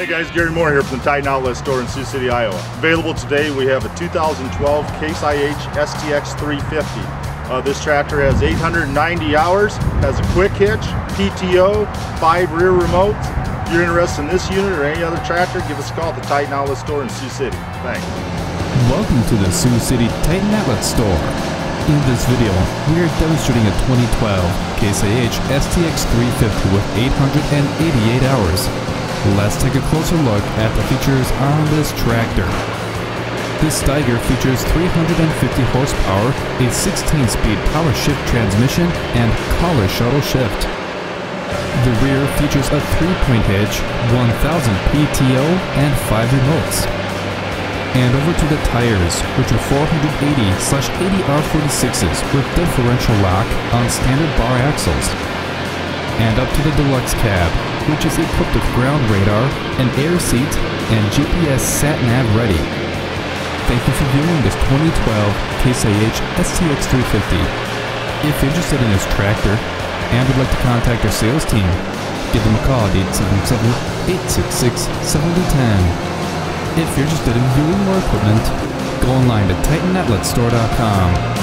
Hey guys, Gary Moore here from the Titan Outlet Store in Sioux City, Iowa. Available today, we have a 2012 Case IH STX350. This tractor has 890 hours, has a quick hitch, PTO, 5 rear remotes. If you're interested in this unit or any other tractor, give us a call at the Titan Outlet Store in Sioux City. Thanks. Welcome to the Sioux City Titan Outlet Store. In this video, we are demonstrating a 2012 Case IH STX350 with 888 hours. Let's take a closer look at the features on this tractor. This Steiger features 350 horsepower, a 16-speed power shift transmission, and collar shuttle shift. The rear features a 3-point hitch, 1000 PTO, and 5 remotes. And over to the tires, which are 480/80R46s with differential lock on standard bar axles. And up to the deluxe cab, which is equipped with ground radar, an air seat, and GPS sat nav ready. Thank you for viewing this 2012 Case IH STX350. If you're interested in this tractor and would like to contact our sales team, give them a call at 877-866-7010. If you're interested in viewing more equipment, go online to TitanOutletStore.com.